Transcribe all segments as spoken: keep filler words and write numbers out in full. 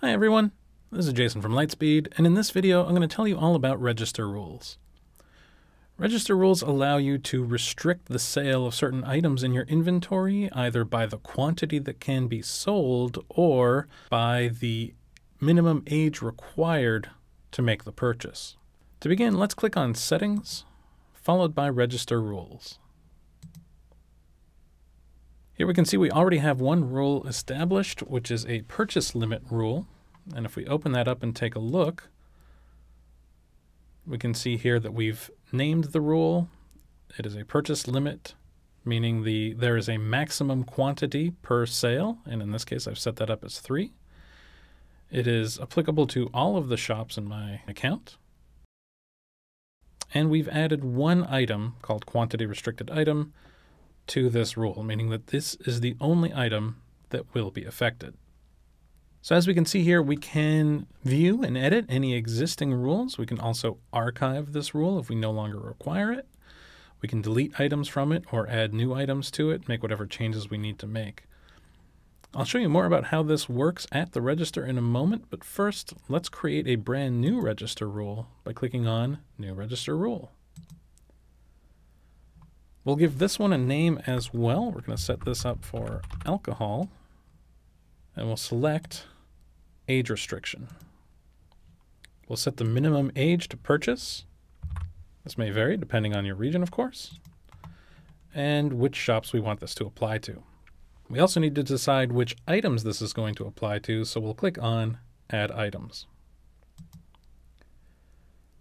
Hi everyone, this is Jason from Lightspeed, and in this video I'm going to tell you all about register rules. Register rules allow you to restrict the sale of certain items in your inventory either by the quantity that can be sold or by the minimum age required to make the purchase. To begin, let's click on Settings, followed by Register Rules. Here we can see we already have one rule established, which is a purchase limit rule. And if we open that up and take a look, we can see here that we've named the rule. It is a purchase limit, meaning the there is a maximum quantity per sale, and in this case I've set that up as three. It is applicable to all of the shops in my account. And we've added one item called quantity restricted item to this rule, meaning that this is the only item that will be affected. So as we can see here, we can view and edit any existing rules. We can also archive this rule if we no longer require it. We can delete items from it or add new items to it, make whatever changes we need to make. I'll show you more about how this works at the register in a moment, but first let's create a brand new register rule by clicking on New Register Rule. We'll give this one a name as well. We're going to set this up for alcohol, and we'll select age restriction. We'll set the minimum age to purchase. This may vary depending on your region, of course, and which shops we want this to apply to. We also need to decide which items this is going to apply to, so we'll click on Add Items.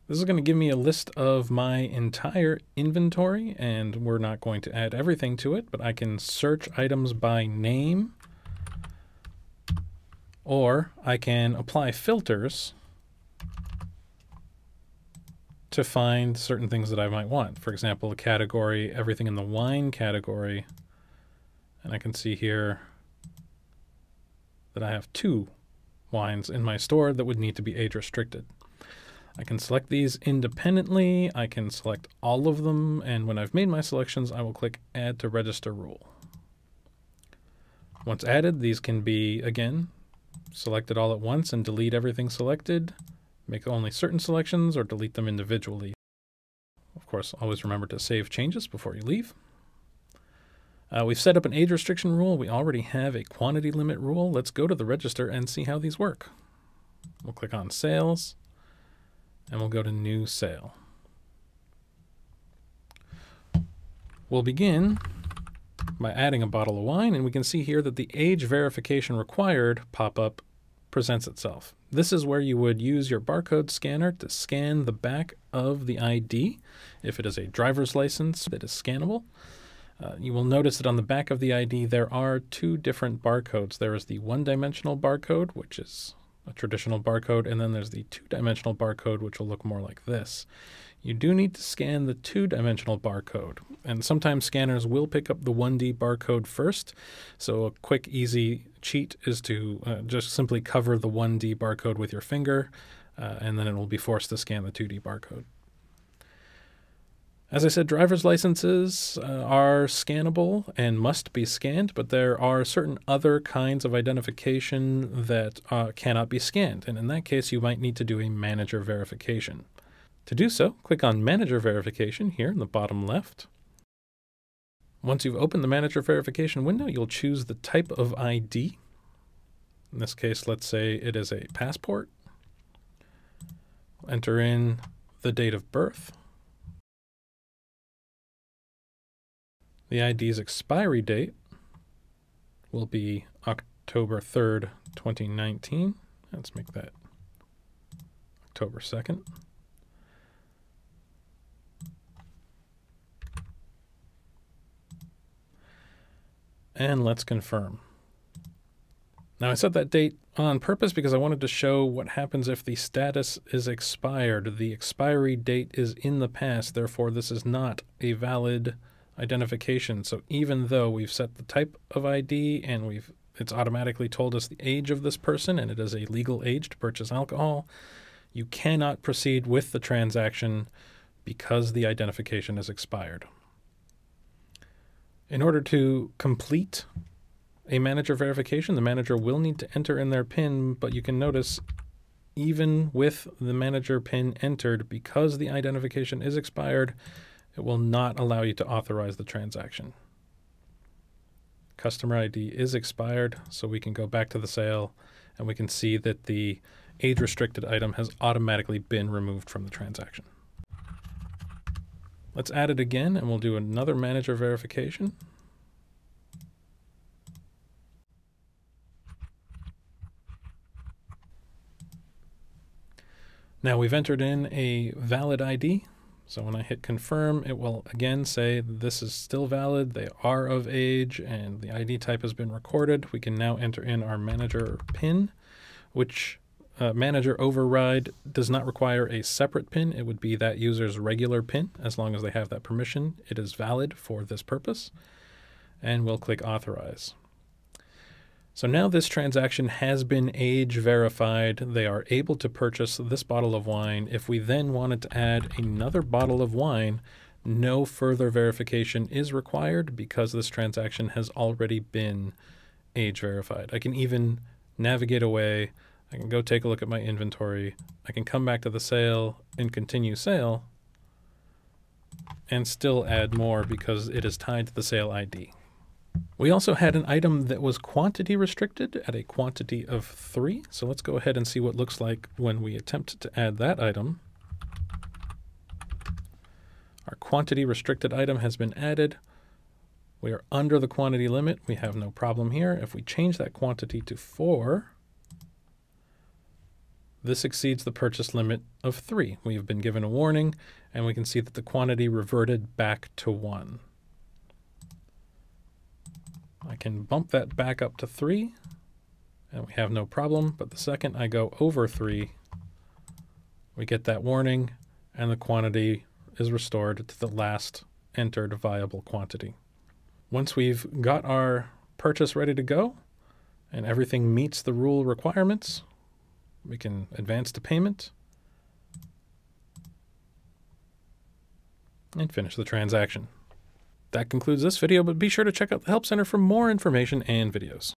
This is going to give me a list of my entire inventory, and we're not going to add everything to it, but I can search items by name, or I can apply filters to find certain things that I might want. For example, a category, everything in the wine category, and I can see here that I have two wines in my store that would need to be age restricted. I can select these independently. I can select all of them, and when I've made my selections, I will click Add to Register Rule. Once added, these can be, again, selected all at once and delete everything selected, make only certain selections, or delete them individually. Of course, always remember to save changes before you leave. Uh, we've set up an age restriction rule. We already have a quantity limit rule. Let's go to the register and see how these work. We'll click on Sales, and we'll go to New Sale. We'll begin by adding a bottle of wine, and we can see here that the age verification required pop-up presents itself. This is where you would use your barcode scanner to scan the back of the I D if it is a driver's license that is scannable. Uh, you will notice that on the back of the I D there are two different barcodes. There is the one-dimensional barcode, which is a traditional barcode, and then there's the two-dimensional barcode, which will look more like this. You do need to scan the two-dimensional barcode, and sometimes scanners will pick up the one D barcode first, so a quick, easy cheat is to uh, just simply cover the one D barcode with your finger, uh, and then it will be forced to scan the two D barcode. As I said, driver's licenses uh, are scannable and must be scanned, but there are certain other kinds of identification that uh, cannot be scanned, and in that case you might need to do a manager verification. To do so, click on Manager Verification here in the bottom left. Once you've opened the Manager Verification window, you'll choose the type of I D. In this case, let's say it is a passport. Enter in the date of birth, the I D's expiry date will be October third, twenty nineteen. Let's make that October second. And let's confirm. Now I set that date on purpose because I wanted to show what happens if the status is expired. The expiry date is in the past, therefore this is not a valid identification. So even though we've set the type of I D and we've it's automatically told us the age of this person and it is a legal age to purchase alcohol, you cannot proceed with the transaction because the identification is expired. In order to complete a manager verification. The manager will need to enter in their PIN, but you can notice even with the manager PIN entered, because the identification is expired, it will not allow you to authorize the transaction. Customer I D is expired, so we can go back to the sale and we can see that the age-restricted item has automatically been removed from the transaction. Let's add it again and we'll do another manager verification. Now we've entered in a valid I D. So when I hit confirm, it will again say this is still valid, they are of age, and the I D type has been recorded. We can now enter in our manager PIN, which uh, manager override does not require a separate PIN. It would be that user's regular PIN. As long as they have that permission, it is valid for this purpose. And we'll click authorize. So now this transaction has been age verified. They are able to purchase this bottle of wine. If we then wanted to add another bottle of wine, no further verification is required because this transaction has already been age verified. I can even navigate away. I can go take a look at my inventory. I can come back to the sale and continue sale and still add more because it is tied to the sale I D. We also had an item that was quantity restricted at a quantity of three. So let's go ahead and see what it looks like when we attempt to add that item. Our quantity restricted item has been added. We are under the quantity limit. We have no problem here. If we change that quantity to four, this exceeds the purchase limit of three. We have been given a warning, and we can see that the quantity reverted back to one. I can bump that back up to three, and we have no problem. But the second I go over three, we get that warning, and the quantity is restored to the last entered viable quantity. Once we've got our purchase ready to go, and everything meets the rule requirements, we can advance to payment and finish the transaction. That concludes this video, but be sure to check out the Help Center for more information and videos.